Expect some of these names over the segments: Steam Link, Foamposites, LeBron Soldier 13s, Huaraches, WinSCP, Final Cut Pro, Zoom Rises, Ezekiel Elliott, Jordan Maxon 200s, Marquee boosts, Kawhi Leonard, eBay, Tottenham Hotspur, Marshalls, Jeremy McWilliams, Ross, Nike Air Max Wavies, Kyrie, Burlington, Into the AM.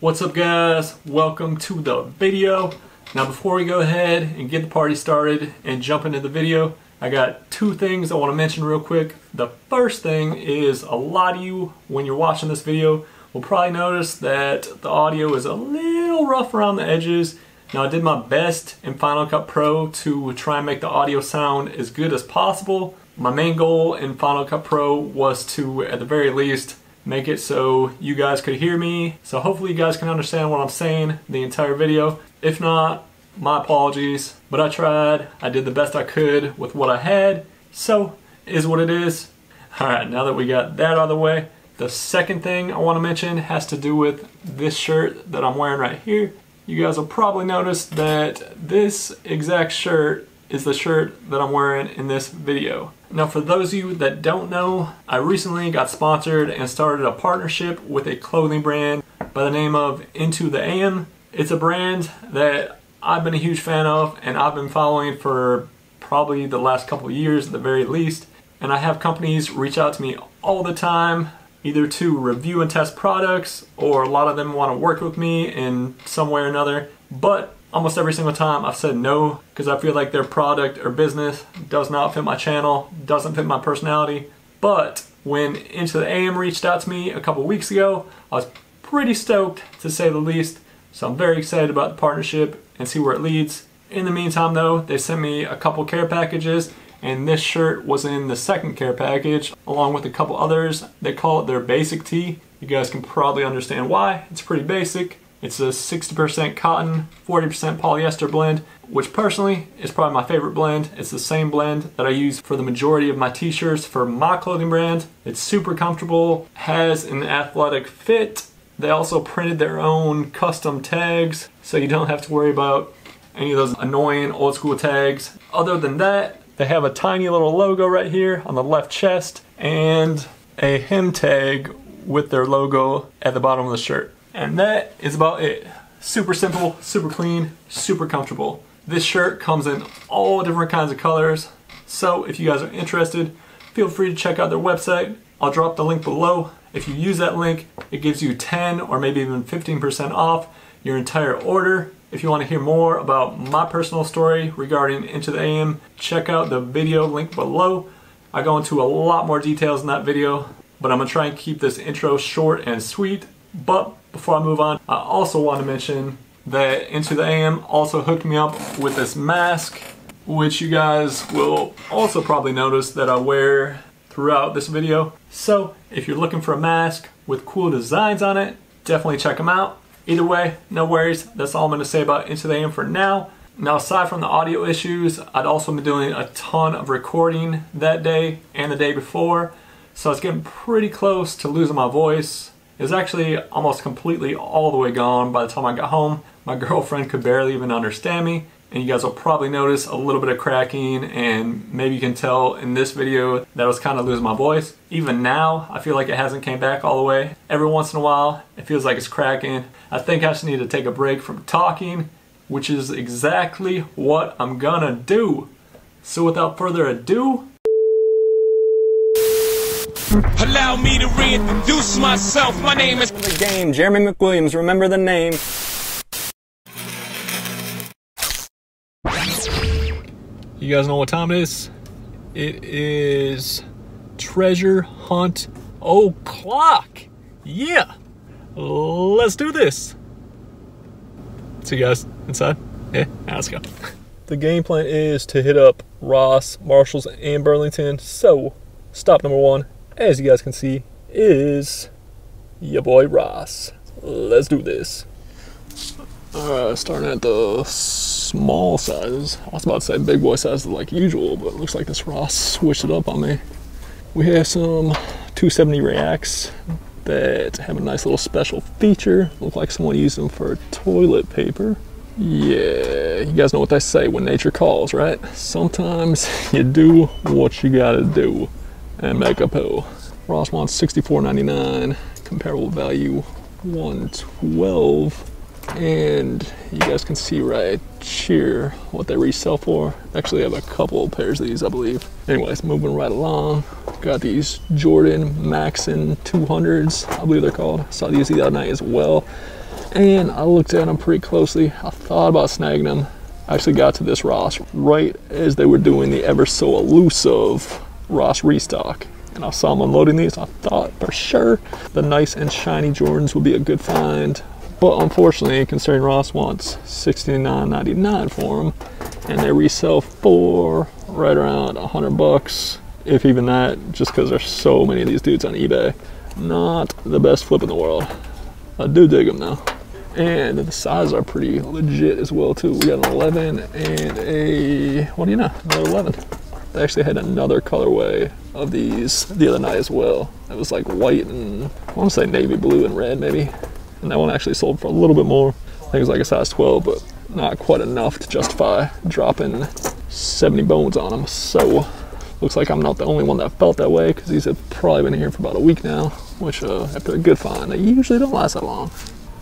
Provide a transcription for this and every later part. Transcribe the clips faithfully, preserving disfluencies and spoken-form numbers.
What's up, guys? Welcome to the video. Now, before we go ahead and get the party started and jump into the video, I got two things I want to mention real quick. The first thing is, a lot of you, when you're watching this video, will probably notice that the audio is a little rough around the edges. Now, I did my best in Final Cut Pro to try and make the audio sound as good as possible. My main goal in Final Cut Pro was to, at the very least, make it so you guys could hear me. So hopefully you guys can understand what I'm saying the entire video. If not, my apologies, but I tried. I did the best I could with what I had, so it is what it is. All right, now that we got that out of the way, the second thing I want to mention has to do with this shirt that I'm wearing right here. You guys will probably notice that this exact shirt is the shirt that I'm wearing in this video. Now, for those of you that don't know, I recently got sponsored and started a partnership with a clothing brand by the name of Into the A M. It's a brand that I've been a huge fan of and I've been following for probably the last couple of years at the very least. And I have companies reach out to me all the time, either to review and test products, or a lot of them want to work with me in some way or another. But almost every single time I've said no, because I feel like their product or business does not fit my channel, doesn't fit my personality. But when Into the A M reached out to me a couple weeks ago, I was pretty stoked, to say the least. So I'm very excited about the partnership and see where it leads. In the meantime though, they sent me a couple care packages, and this shirt was in the second care package, along with a couple others. They call it their basic tee. You guys can probably understand why. It's pretty basic. It's a sixty percent cotton, forty percent polyester blend, which personally is probably my favorite blend. It's the same blend that I use for the majority of my t-shirts for my clothing brand. It's super comfortable, has an athletic fit. They also printed their own custom tags, so you don't have to worry about any of those annoying old school tags. Other than that, they have a tiny little logo right here on the left chest and a hem tag with their logo at the bottom of the shirt. And that is about it. Super simple, super clean, super comfortable. This shirt comes in all different kinds of colors, so if you guys are interested, feel free to check out their website. I'll drop the link below. If you use that link, it gives you ten or maybe even fifteen percent off your entire order. If you want to hear more about my personal story regarding Into the A M, check out the video link below. I go into a lot more details in that video, but I'm gonna try and keep this intro short and sweet. But before I move on, I also want to mention that Into the A M also hooked me up with this mask, which you guys will also probably notice that I wear throughout this video. So if you're looking for a mask with cool designs on it, definitely check them out. Either way, no worries. That's all I'm going to say about Into the A M for now. Now, aside from the audio issues, I'd also been doing a ton of recording that day and the day before, so I was getting pretty close to losing my voice. It was actually almost completely all the way gone by the time I got home. My girlfriend could barely even understand me, and you guys will probably notice a little bit of cracking, and maybe you can tell in this video that I was kind of losing my voice. Even now, I feel like it hasn't came back all the way. Every once in a while, it feels like it's cracking. I think I just need to take a break from talking, which is exactly what I'm gonna do. So without further ado, allow me to reintroduce myself. My name is the game, Jeremy McWilliams. Remember the name. You guys know what time it is? It is treasure hunt o'clock. Yeah, let's do this. See you guys inside. Yeah, now let's go. The game plan is to hit up Ross, Marshalls, and Burlington. So, stop number one, as you guys can see, is your boy Ross. Let's do this. Uh, starting at the small sizes. I was about to say big boy sizes like usual, but it looks like this Ross switched it up on me. We have some two seventy Reacts that have a nice little special feature. Look like someone used them for toilet paper. Yeah, you guys know what they say, when nature calls, right? Sometimes you do what you gotta do and make a pull. Ross wants sixty-four ninety-nine, comparable value one twelve, and you guys can see right here what they resell for. Actually, I have a couple pairs of these, I believe. Anyways, moving right along, got these Jordan Maxon two hundreds, I believe they're called. Saw these the other night as well. and I looked at them pretty closely. I thought about snagging them. I actually got to this Ross right as they were doing the ever so elusive Ross restock. And I saw them unloading these. I thought for sure the nice and shiny Jordans would be a good find. But unfortunately, considering Ross wants sixty-nine ninety-nine for them, and they resell for right around a hundred bucks, if even that, just because there's so many of these dudes on eBay. Not the best flip in the world. I do dig them though. And the sizes are pretty legit as well too. We got an eleven and a, what do you know, another eleven. They actually had another colorway of these the other night as well. It was like white and, I want to say navy blue and red maybe. And that one actually sold for a little bit more. I think it was like a size twelve, but not quite enough to justify dropping seventy bones on them. So looks like I'm not the only one that felt that way, because these have probably been here for about a week now, which uh, after a good find, they usually don't last that long.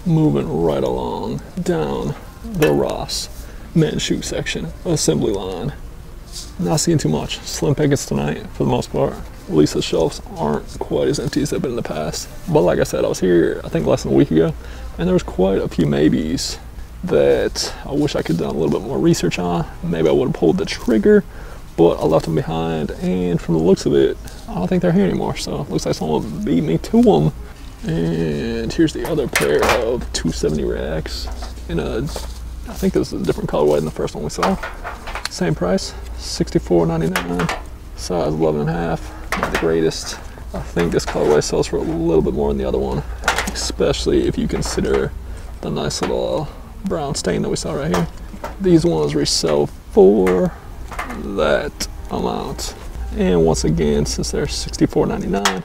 Moving right along down the Ross men's shoe section, assembly line. Not seeing too much. Slim pickings tonight for the most part. At least the shelves aren't quite as empty as they've been in the past. But like I said, I was here I think less than a week ago, and there was quite a few maybes that I wish I could have done a little bit more research on. Maybe I would have pulled the trigger, but I left them behind, and from the looks of it, I don't think they're here anymore. So it looks like someone beat me to them. And here's the other pair of two seventy racks in a, I think this is a different colorway than the first one we saw. Same price, sixty-four ninety-nine, size eleven and a half. Not the greatest. I think this colorway sells for a little bit more than the other one, especially if you consider the nice little brown stain that we saw right here. These ones resell for that amount, and once again, since they're sixty-four ninety-nine,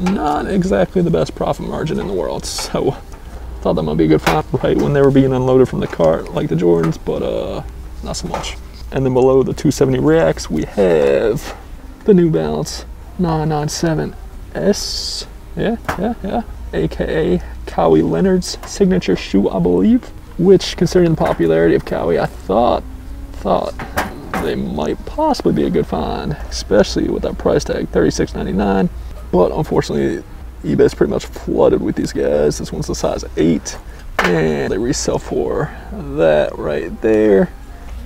not exactly the best profit margin in the world. So thought that might be a good find right when they were being unloaded from the cart, like the Jordans, but uh not so much. And then below the two seventy racks, we have the New Balance nine ninety-seven S, yeah, yeah, yeah, aka Kawhi Leonard's signature shoe, I believe, which, considering the popularity of Kawhi, I thought, thought they might possibly be a good find, especially with that price tag, thirty-six ninety-nine, but unfortunately, eBay's pretty much flooded with these guys. This one's a size eight, and they resell for that right there,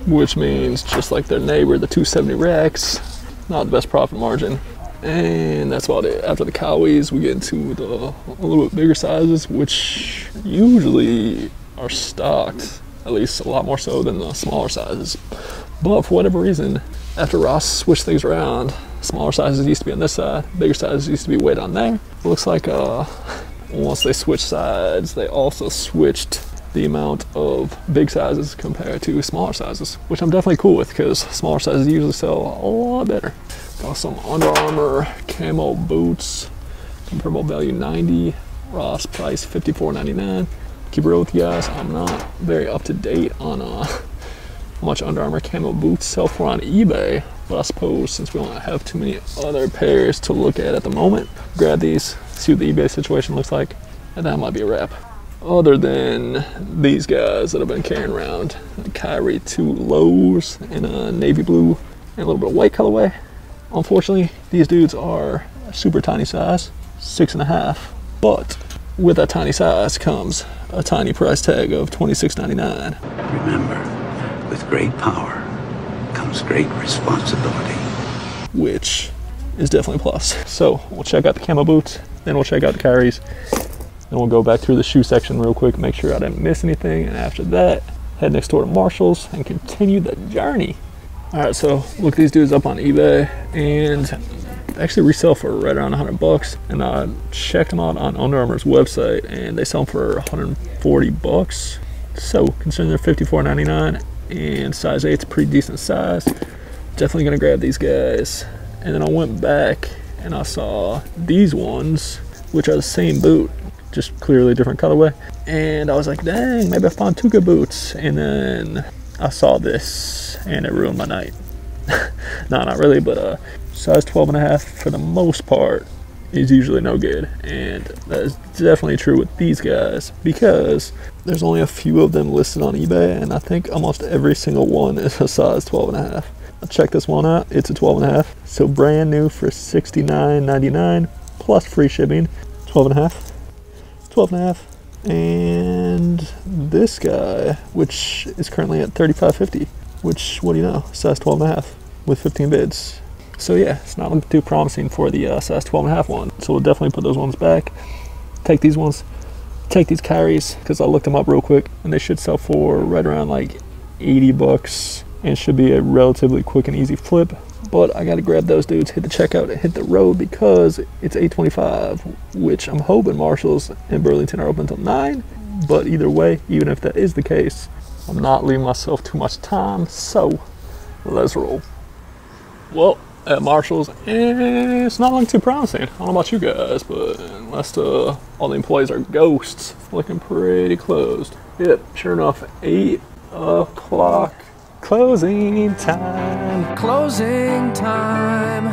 which means, just like their neighbor, the two seventy racks, not the best profit margin. And that's about it. After the Kawis, we get into the a little bit bigger sizes, which usually are stocked, at least a lot more so than the smaller sizes. But for whatever reason, after Ross switched things around, smaller sizes used to be on this side, bigger sizes used to be way down there. It looks like uh, once they switched sides, they also switched the amount of big sizes compared to smaller sizes, which I'm definitely cool with, because smaller sizes usually sell a lot better. Got some Under Armour camo boots, comparable value ninety, Ross price fifty-four ninety-nine. Keep it real with you guys, I'm not very up to date on uh, how much Under Armour camo boots sell for on eBay, but I suppose since we don't have too many other pairs to look at at the moment, grab these, see what the eBay situation looks like, and that might be a wrap. Other than these guys that I've been carrying around, Kyrie two lows in a navy blue and a little bit of white colorway. Unfortunately, these dudes are a super tiny size, six and a half, but with that tiny size comes a tiny price tag of twenty-six ninety-nine. Remember, with great power comes great responsibility, which is definitely a plus. So we'll check out the camo boots, then we'll check out the Kyries, and we'll go back through the shoe section real quick, make sure I didn't miss anything, and after that, head next door to Marshalls and continue the journey. All right, so look these dudes up on eBay, and they actually resell for right around a hundred bucks, and I checked them out on Under Armour's website, and they sell them for a hundred forty bucks. So considering they're fifty-four ninety-nine and size eight's a pretty decent size, definitely gonna grab these guys. And then I went back and I saw these ones, which are the same boot, just clearly different colorway, and I was like, dang, maybe I found two good boots. And then I saw this and it ruined my night. No, not really, but uh size twelve and a half for the most part is usually no good, and that is definitely true with these guys, because there's only a few of them listed on eBay, and I think almost every single one is a size twelve and a half. I'll check this one out. It's a twelve and a half, so brand new for sixty-nine ninety-nine plus free shipping. Twelve and a half, twelve and a half, and and this guy, which is currently at thirty-five fifty, which, what do you know, size twelve and a half with fifteen bids. So yeah, it's not looking too promising for the uh, size twelve and a half one. So we'll definitely put those ones back, take these ones, take these Kyries, because I looked them up real quick and they should sell for right around like eighty bucks and should be a relatively quick and easy flip. But I gotta grab those dudes, hit the checkout, and hit the road, because it's eight twenty-five, which I'm hoping Marshalls and Burlington are open until nine. But either way, even if that is the case, I'm not leaving myself too much time, so let's roll. Well, at Marshalls, eh, it's not looking too promising. I don't know about you guys, but unless uh, all the employees are ghosts, looking pretty closed. Yep, sure enough, eight o'clock. Closing time. Closing time.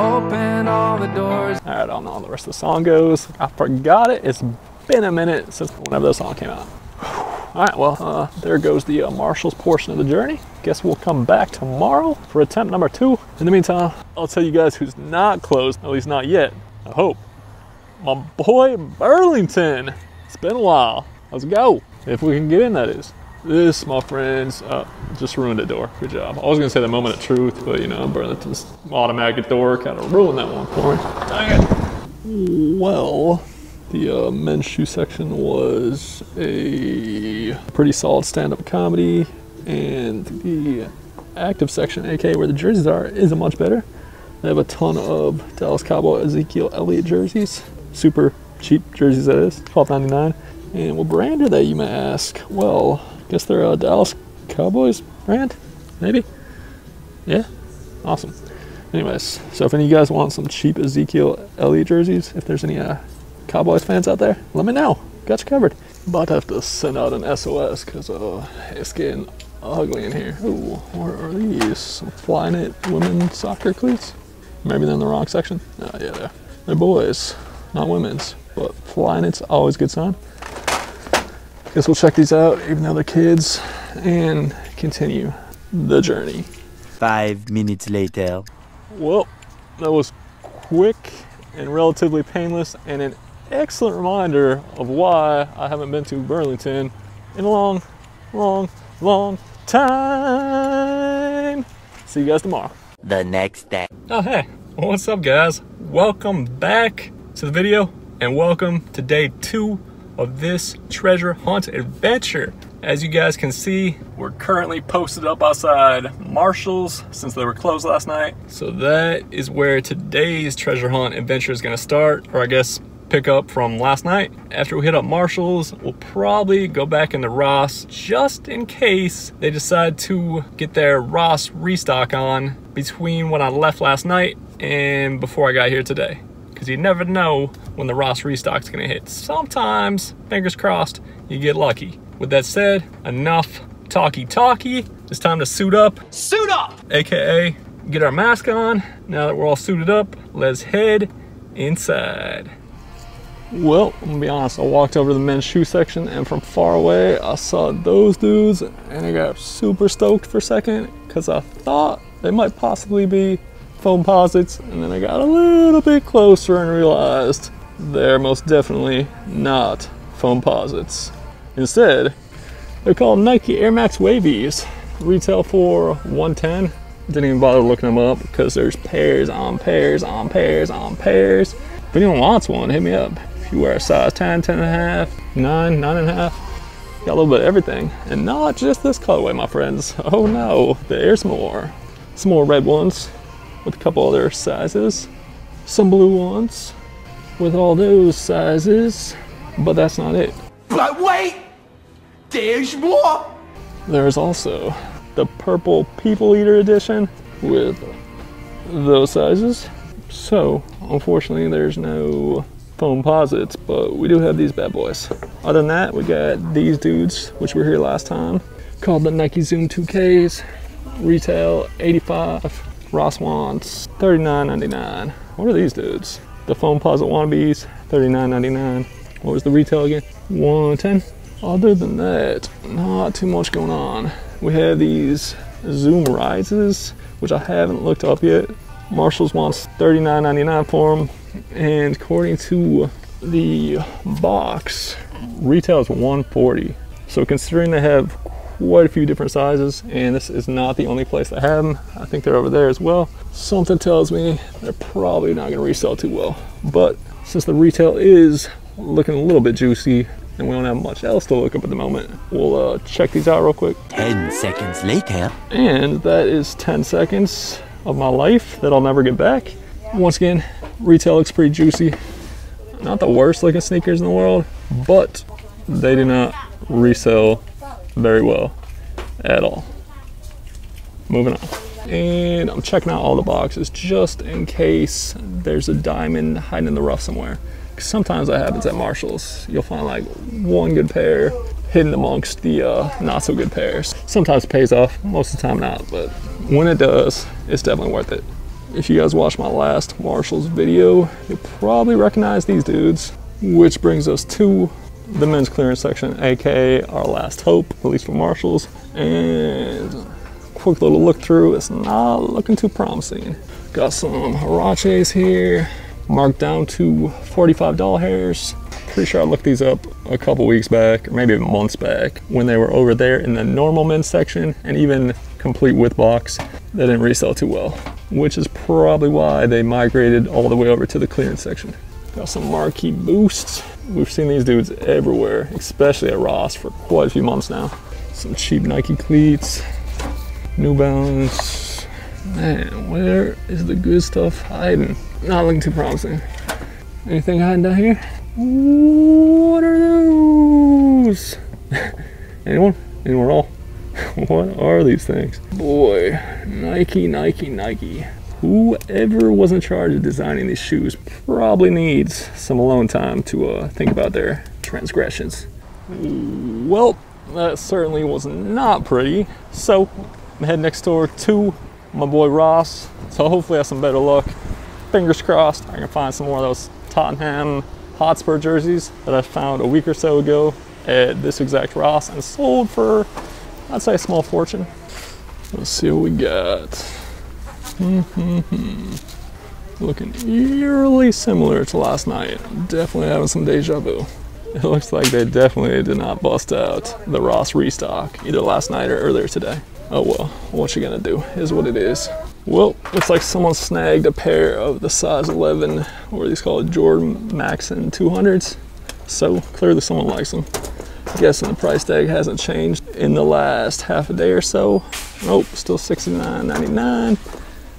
Open all the doors. All right, I don't know how the rest of the song goes. I forgot it. It's been a minute since whenever that song came out. All right, well, uh, there goes the uh, Marshalls portion of the journey. Guess we'll come back tomorrow for attempt number two. In the meantime, I'll tell you guys who's not closed, at least not yet, I hope. My boy Burlington. It's been a while. Let's go. If we can get in, that is. This, my friends, uh, just ruined the door. Good job. I was gonna say the moment of truth, but you know, Burlington's automatic door kind of ruined that one for me. Dang it. Well, the uh, men's shoe section was a pretty solid stand-up comedy, and the active section, aka where the jerseys are, isn't much better. They have a ton of Dallas Cowboy Ezekiel Elliott jerseys, super cheap jerseys that is, twelve ninety-nine. And what brand are they, you may ask? Well, guess they're a Dallas Cowboys brand, maybe? Yeah? Awesome. Anyways, so if any of you guys want some cheap Ezekiel Elliott jerseys, if there's any uh, Cowboys fans out there, let me know. Got you covered. About to have to send out an S O S, because uh, it's getting ugly in here. Ooh, what are these? Some Fly Knit women's soccer cleats? Maybe they're in the wrong section? No, yeah, they're, they're boys, not women's. But Fly Knit's always a good sign. Guess we'll check these out, even though they're kids, and continue the journey. Five minutes later. Well, that was quick and relatively painless, and an excellent reminder of why I haven't been to Burlington in a long, long, long time. See you guys tomorrow. The next day. Oh, hey, what's up, guys? Welcome back to the video, and welcome to day two of this treasure hunt adventure. As you guys can see, we're currently posted up outside Marshalls since they were closed last night. So that is where today's treasure hunt adventure is gonna start, or I guess pick up from last night. After we hit up Marshalls, we'll probably go back into Ross just in case they decide to get their Ross restock on between when I left last night and before I got here today. Because you never know when the Ross restock's gonna hit. Sometimes, fingers crossed, you get lucky. With that said, enough talky-talky. It's time to suit up. Suit up! A K A get our mask on. Now that we're all suited up, let's head inside. Well, I'm gonna be honest, I walked over to the men's shoe section, and from far away, I saw those dudes, and I got super stoked for a second, because I thought they might possibly be Foamposites, and then I got a little bit closer and realized they're most definitely not Foamposites. Instead, they're called Nike Air Max Wavies. Retail for one ten. Didn't even bother looking them up because there's pairs on pairs on pairs on pairs. If anyone wants one, hit me up. If you wear a size ten, ten and a half, nine, nine and a half, got a little bit of everything. And not just this colorway, my friends. Oh no, there's more. Some more red ones, with a couple other sizes, some blue ones, with all those sizes, but that's not it. But wait, there's more! There's also the purple People Eater edition with those sizes. So, unfortunately, there's no Foamposites, but we do have these bad boys. Other than that, we got these dudes, which were here last time, called the Nike Zoom two Ks, retail eighty-five. Ross wants thirty-nine ninety-nine. What are these dudes? The Foamposite wannabes, thirty-nine ninety-nine. What was the retail again? one ten. Other than that, not too much going on. We have these Zoom Rises, which I haven't looked up yet. Marshalls wants thirty-nine ninety-nine for them, and according to the box, retails one forty. So considering they have quite a few different sizes, and this is not the only place that have them, I think they're over there as well. Something tells me they're probably not going to resell too well, but since the retail is looking a little bit juicy and we don't have much else to look up at the moment, we'll uh, check these out real quick. ten seconds later. And that is ten seconds of my life that I'll never get back. Once again, retail looks pretty juicy. Not the worst looking sneakers in the world, but they do not resell very well at all. Moving on. And I'm checking out all the boxes just in case there's a diamond hiding in the rough somewhere. Sometimes that happens at Marshalls. You'll find like one good pair hidden amongst the uh, not so good pairs. Sometimes it pays off, most of the time not, but when it does, it's definitely worth it. If you guys watched my last Marshalls video, you'll probably recognize these dudes, which brings us to the men's clearance section, aka our last hope, at least for Marshalls. And quick little look through, it's not looking too promising. Got some Huaraches here, marked down to forty-five dollars hairs. Pretty sure I looked these up a couple weeks back, or maybe months back, when they were over there in the normal men's section, and even complete with box. They didn't resell too well, which is probably why they migrated all the way over to the clearance section. Got some Marquee Boosts. We've seen these dudes everywhere, especially at Ross for quite a few months now. Some cheap Nike cleats, New Balance. Man, where is the good stuff hiding? Not looking too promising. Anything hiding down here? What are those? Anyone? Anyone at all? What are these things? Boy, Nike, Nike, Nike. Whoever was in charge of designing these shoes probably needs some alone time to uh, think about their transgressions. Well, that certainly was not pretty. So I'm heading next door to my boy Ross. So hopefully I have some better luck. Fingers crossed I can find some more of those Tottenham Hotspur jerseys that I found a week or so ago at this exact Ross and sold for, I'd say, a small fortune. Let's see what we got. Mm-hmm. Looking eerily similar to last night. Definitely having some deja vu. It looks like they definitely did not bust out the Ross restock either last night or earlier today. Oh well, what you gonna do is what it is. Well, looks like someone snagged a pair of the size eleven, what are these called, Jordan Maxon two hundreds. So clearly someone likes them. I'm guessing the price tag hasn't changed in the last half a day or so. Nope, still sixty-nine ninety-nine.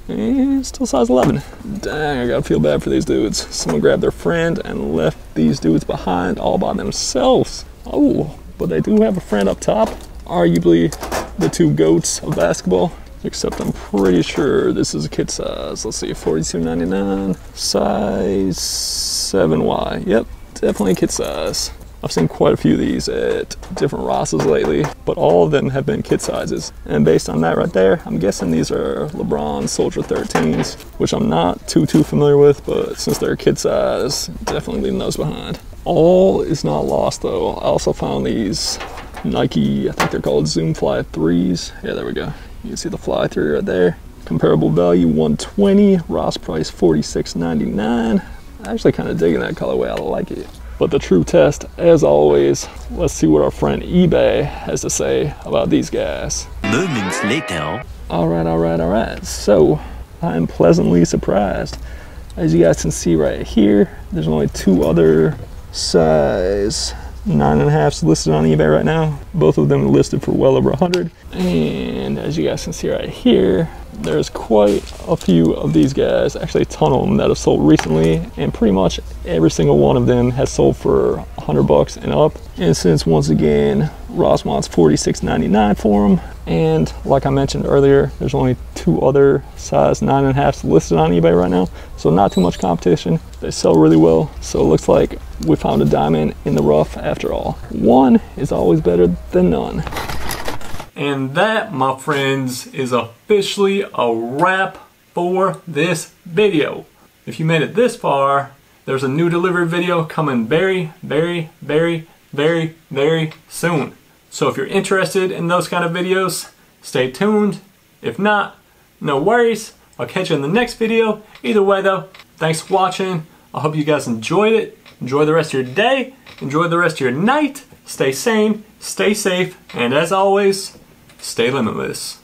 And still size eleven. Dang, I gotta feel bad for these dudes. Someone grabbed their friend and left these dudes behind all by themselves. Oh, but they do have a friend up top. Arguably the two goats of basketball. Except I'm pretty sure this is a kid size. Let's see, forty-two ninety-nine, size seven Y. Yep, definitely kid size. I've seen quite a few of these at different Rosses lately, but all of them have been kid sizes. And based on that right there, I'm guessing these are LeBron Soldier thirteens, which I'm not too, too familiar with, but since they're kid size, definitely leaving those behind. All is not lost though. I also found these Nike, I think they're called Zoom Fly threes. Yeah, there we go. You can see the Fly three right there. Comparable value, one twenty, Ross price forty-six ninety-nine. I'm actually kind of digging that colorway, I like it. But the true test, as always, let's see what our friend eBay has to say about these guys. Moments later. All right, all right, all right. So I'm pleasantly surprised. As you guys can see right here, there's only two other size nine and a halfs listed on eBay right now. Both of them listed for well over a hundred. And as you guys can see right here, there's quite a few of these guys, actually a ton of them that have sold recently, and pretty much every single one of them has sold for a hundred bucks and up. And since, once again, Ross wants forty-six ninety-nine for them, and like I mentioned earlier, there's only two other size nine and a halfs listed on eBay right now, so not too much competition. They sell really well, so it looks like we found a diamond in the rough after all. One is always better than none. And that, my friends, is officially a wrap for this video. If you made it this far, there's a new delivery video coming very, very, very, very, very soon. So if you're interested in those kind of videos, stay tuned. If not, no worries. I'll catch you in the next video. Either way though, thanks for watching. I hope you guys enjoyed it. Enjoy the rest of your day. Enjoy the rest of your night. Stay sane, stay safe, and as always, stay limitless.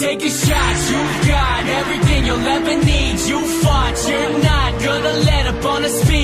Take a shot, you've got everything you'll ever need. You fought, you're not gonna let up on a speed.